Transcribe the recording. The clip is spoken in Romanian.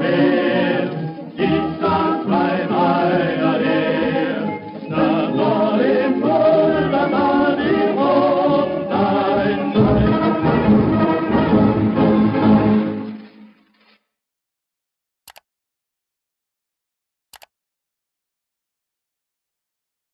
Hey!